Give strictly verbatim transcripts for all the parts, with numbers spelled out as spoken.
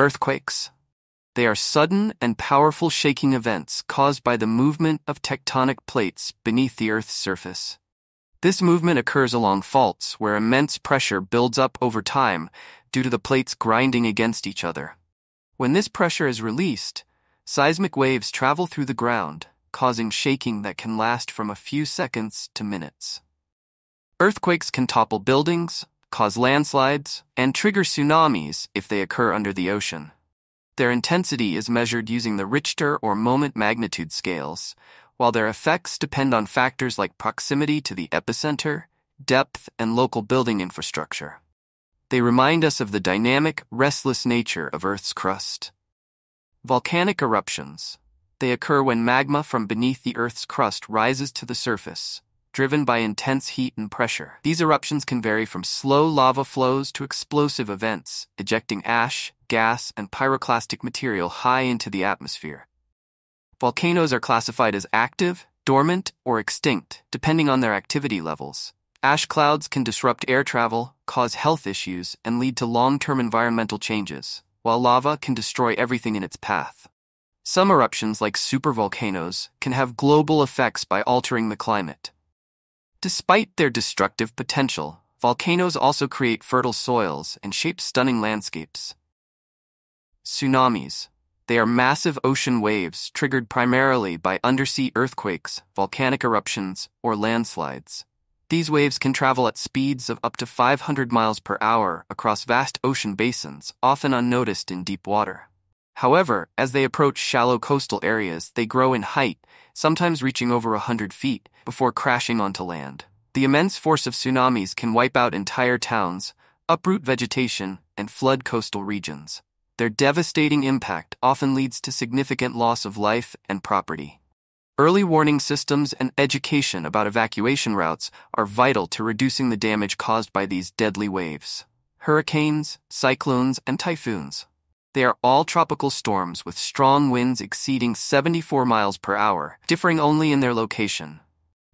Earthquakes. They are sudden and powerful shaking events caused by the movement of tectonic plates beneath the Earth's surface. This movement occurs along faults where immense pressure builds up over time due to the plates grinding against each other. When this pressure is released, seismic waves travel through the ground, causing shaking that can last from a few seconds to minutes. Earthquakes can topple buildings, cause landslides, and trigger tsunamis if they occur under the ocean. Their intensity is measured using the Richter or moment magnitude scales, while their effects depend on factors like proximity to the epicenter, depth, and local building infrastructure. They remind us of the dynamic, restless nature of Earth's crust. Volcanic eruptions. They occur when magma from beneath the Earth's crust rises to the surface, driven by intense heat and pressure. These eruptions can vary from slow lava flows to explosive events, ejecting ash, gas, and pyroclastic material high into the atmosphere. Volcanoes are classified as active, dormant, or extinct, depending on their activity levels. Ash clouds can disrupt air travel, cause health issues, and lead to long-term environmental changes, while lava can destroy everything in its path. Some eruptions, like supervolcanoes, can have global effects by altering the climate. Despite their destructive potential, volcanoes also create fertile soils and shape stunning landscapes. Tsunamis. They are massive ocean waves triggered primarily by undersea earthquakes, volcanic eruptions, or landslides. These waves can travel at speeds of up to five hundred miles per hour across vast ocean basins, often unnoticed in deep water. However, as they approach shallow coastal areas, they grow in height, sometimes reaching over one hundred feet, before crashing onto land. The immense force of tsunamis can wipe out entire towns, uproot vegetation, and flood coastal regions. Their devastating impact often leads to significant loss of life and property. Early warning systems and education about evacuation routes are vital to reducing the damage caused by these deadly waves. Hurricanes, cyclones, and typhoons. They are all tropical storms with strong winds exceeding seventy-four miles per hour, differing only in their location.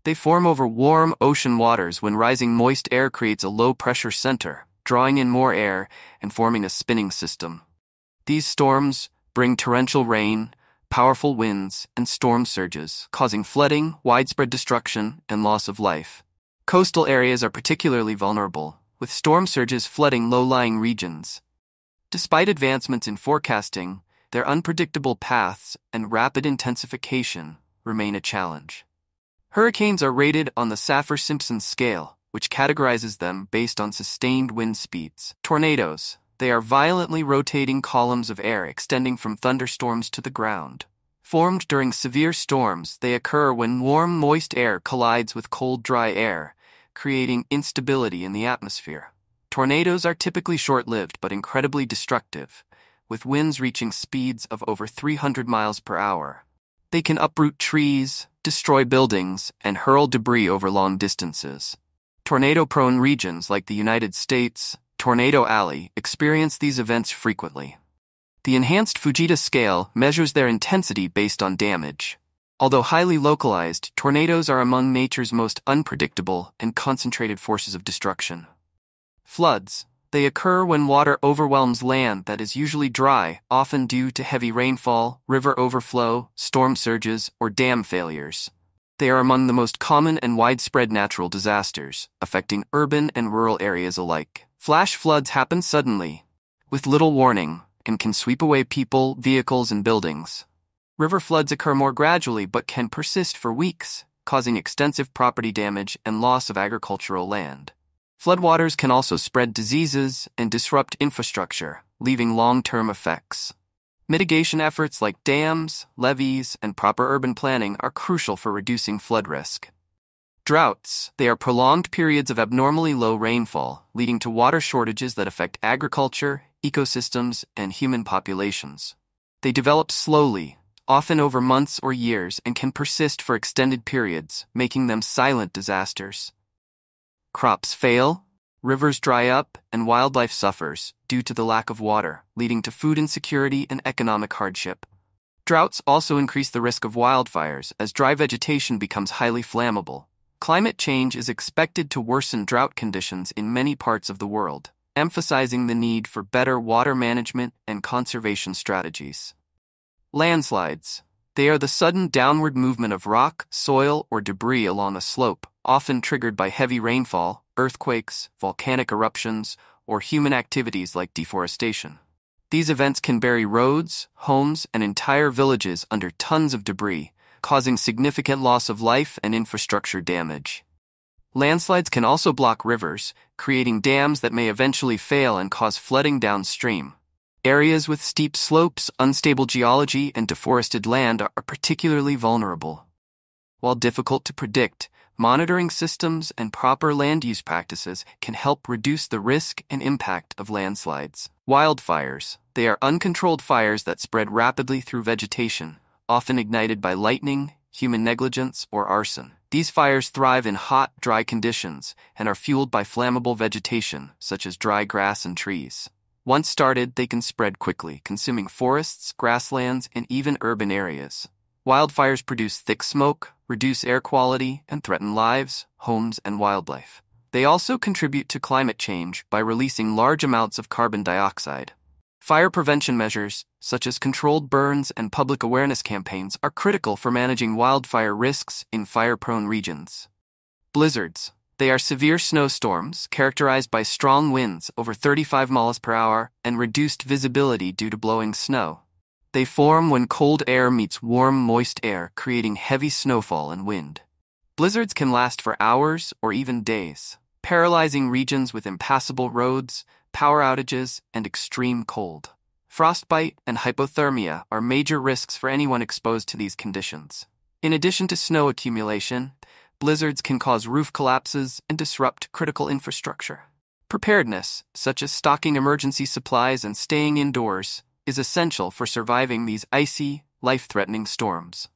They form over warm ocean waters when rising moist air creates a low-pressure center, drawing in more air and forming a spinning system. These storms bring torrential rain, powerful winds, and storm surges, causing flooding, widespread destruction, and loss of life. Coastal areas are particularly vulnerable, with storm surges flooding low-lying regions. Despite advancements in forecasting, their unpredictable paths and rapid intensification remain a challenge. Hurricanes are rated on the Saffir-Simpson scale, which categorizes them based on sustained wind speeds. Tornadoes. They are violently rotating columns of air extending from thunderstorms to the ground. Formed during severe storms, they occur when warm, moist air collides with cold, dry air, creating instability in the atmosphere. Tornadoes are typically short-lived but incredibly destructive, with winds reaching speeds of over three hundred miles per hour. They can uproot trees, destroy buildings, and hurl debris over long distances. Tornado-prone regions like the United States, Tornado Alley, experience these events frequently. The enhanced Fujita scale measures their intensity based on damage. Although highly localized, tornadoes are among nature's most unpredictable and concentrated forces of destruction. Floods. They occur when water overwhelms land that is usually dry, often due to heavy rainfall, river overflow, storm surges, or dam failures. They are among the most common and widespread natural disasters, affecting urban and rural areas alike. Flash floods happen suddenly, with little warning, and can sweep away people, vehicles, and buildings. River floods occur more gradually but can persist for weeks, causing extensive property damage and loss of agricultural land. Floodwaters can also spread diseases and disrupt infrastructure, leaving long-term effects. Mitigation efforts like dams, levees, and proper urban planning are crucial for reducing flood risk. Droughts. They are prolonged periods of abnormally low rainfall, leading to water shortages that affect agriculture, ecosystems, and human populations. They develop slowly, often over months or years, and can persist for extended periods, making them silent disasters. Crops fail, rivers dry up, and wildlife suffers due to the lack of water, leading to food insecurity and economic hardship. Droughts also increase the risk of wildfires as dry vegetation becomes highly flammable. Climate change is expected to worsen drought conditions in many parts of the world, emphasizing the need for better water management and conservation strategies. Landslides. They are the sudden downward movement of rock, soil, or debris along a slope, often triggered by heavy rainfall, earthquakes, volcanic eruptions, or human activities like deforestation. These events can bury roads, homes, and entire villages under tons of debris, causing significant loss of life and infrastructure damage. Landslides can also block rivers, creating dams that may eventually fail and cause flooding downstream. Areas with steep slopes, unstable geology, and deforested land are particularly vulnerable. While difficult to predict, monitoring systems and proper land use practices can help reduce the risk and impact of landslides. Wildfires. They are uncontrolled fires that spread rapidly through vegetation, often ignited by lightning, human negligence, or arson. These fires thrive in hot, dry conditions and are fueled by flammable vegetation, such as dry grass and trees. Once started, they can spread quickly, consuming forests, grasslands, and even urban areas. Wildfires produce thick smoke, reduce air quality, and threaten lives, homes, and wildlife. They also contribute to climate change by releasing large amounts of carbon dioxide. Fire prevention measures, such as controlled burns and public awareness campaigns, are critical for managing wildfire risks in fire-prone regions. Blizzards. They are severe snowstorms characterized by strong winds over thirty-five miles per hour and reduced visibility due to blowing snow. They form when cold air meets warm, moist air, creating heavy snowfall and wind. Blizzards can last for hours or even days, paralyzing regions with impassable roads, power outages, and extreme cold. Frostbite and hypothermia are major risks for anyone exposed to these conditions. In addition to snow accumulation, blizzards can cause roof collapses and disrupt critical infrastructure. Preparedness, such as stocking emergency supplies and staying indoors, is essential for surviving these icy, life-threatening storms.